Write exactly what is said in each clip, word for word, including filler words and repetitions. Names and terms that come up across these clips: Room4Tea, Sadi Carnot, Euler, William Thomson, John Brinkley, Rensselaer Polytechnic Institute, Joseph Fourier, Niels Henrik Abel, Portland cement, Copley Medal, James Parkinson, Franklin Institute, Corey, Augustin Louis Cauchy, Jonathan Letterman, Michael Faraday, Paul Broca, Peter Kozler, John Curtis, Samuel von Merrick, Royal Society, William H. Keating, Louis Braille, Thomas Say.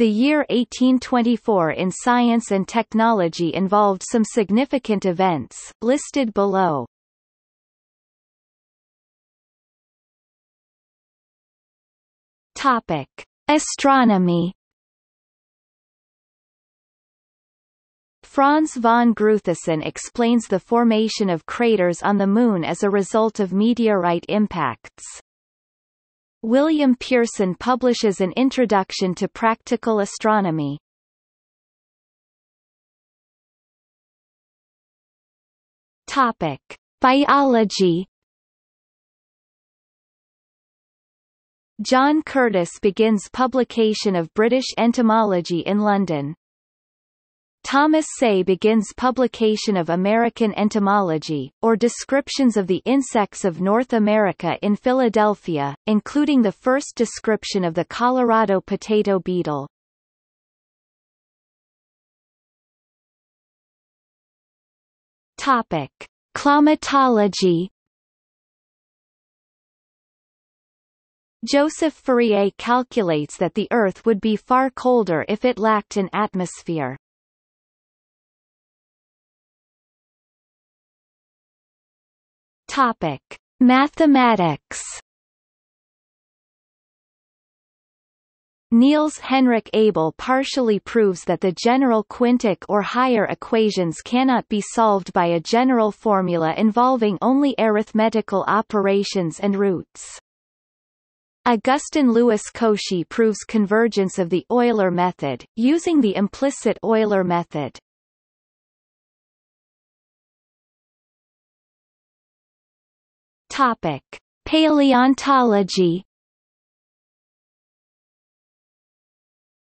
The year eighteen twenty-four in science and technology involved some significant events, listed below. Topic: Astronomy. Franz von Gruithuisen explains the formation of craters on the Moon as a result of meteorite impacts. William Pearson publishes an introduction to practical astronomy. Topic: Biology. John Curtis begins publication of British entomology in London. Thomas Say begins publication of American entomology, or descriptions of the insects of North America in Philadelphia, including the first description of the Colorado potato beetle. Topic: Climatology. Joseph Fourier calculates that the Earth would be far colder if it lacked an atmosphere. Topic: Mathematics. Niels Henrik Abel partially proves that the general quintic or higher equations cannot be solved by a general formula involving only arithmetical operations and roots. Augustin Louis Cauchy proves convergence of the Euler method, using the implicit Euler method. Topic: Paleontology.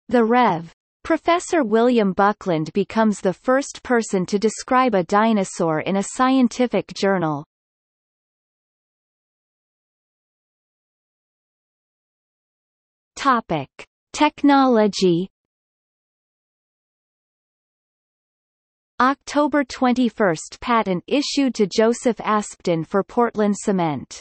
The Rev. Professor William Buckland becomes the first person to describe a dinosaur in a scientific journal. Topic: Technology. October twenty-first patent issued to Joseph Aspdin for Portland cement.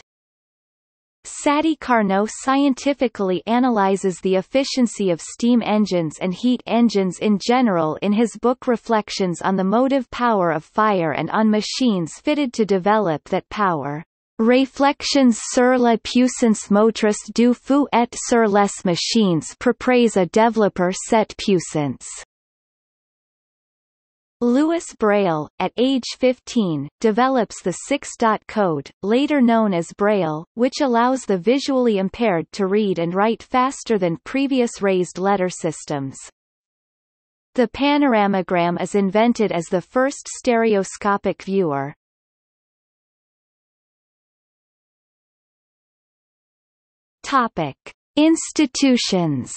Sadi Carnot scientifically analyzes the efficiency of steam engines and heat engines in general in his book Reflections on the Motive Power of Fire and on Machines Fitted to Develop That Power. Réflexions sur la puissance motrice du feu et sur les machines propres à développer cette puissance. Louis Braille, at age fifteen, develops the six-dot code, later known as Braille, which allows the visually impaired to read and write faster than previous raised letter systems. The panoramagram is invented as the first stereoscopic viewer. Topic: Institutions.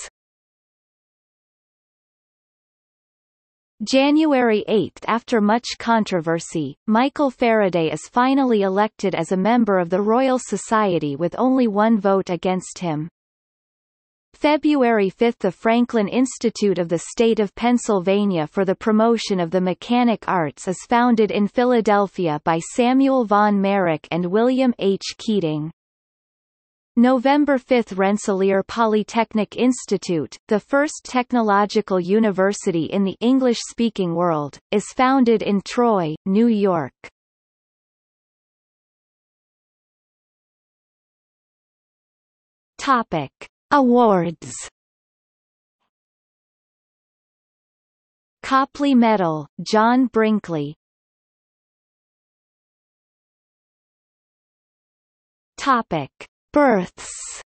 January eighth, after much controversy, Michael Faraday is finally elected as a member of the Royal Society with only one vote against him. February fifth, the Franklin Institute of the State of Pennsylvania for the Promotion of the Mechanic Arts is founded in Philadelphia by Samuel von Merrick and William H. Keating. November fifth, Rensselaer Polytechnic Institute, the first technological university in the English-speaking world, is founded in Troy, New York. Topic: Awards. Copley Medal, John Brinkley. Topic: Births.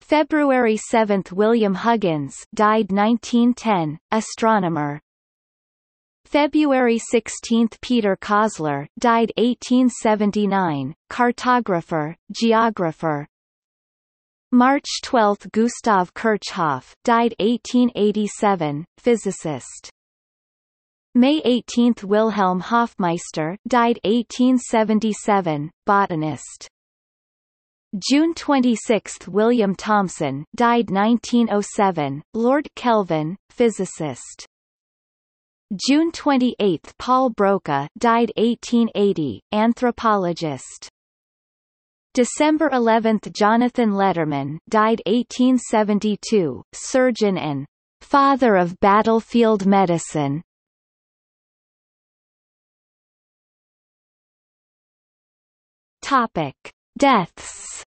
February seventh, William Huggins, died nineteen ten, astronomer. February sixteenth, Peter Kozler, died eighteen seventy-nine, cartographer, geographer. March twelfth, Gustav Kirchhoff, died eighteen eighty-seven, physicist. May eighteenth, Wilhelm Hofmeister, died eighteen seventy-seven, botanist. June twenty-sixth, William Thomson, died nineteen oh seven, Lord Kelvin, physicist. June twenty-eighth, Paul Broca, died eighteen eighty, anthropologist. December eleventh, Jonathan Letterman, died eighteen seventy-two, surgeon and father of battlefield medicine. Topic: Deaths.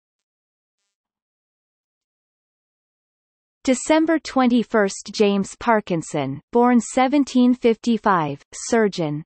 December twenty-first, James Parkinson, born seventeen fifty-five, surgeon.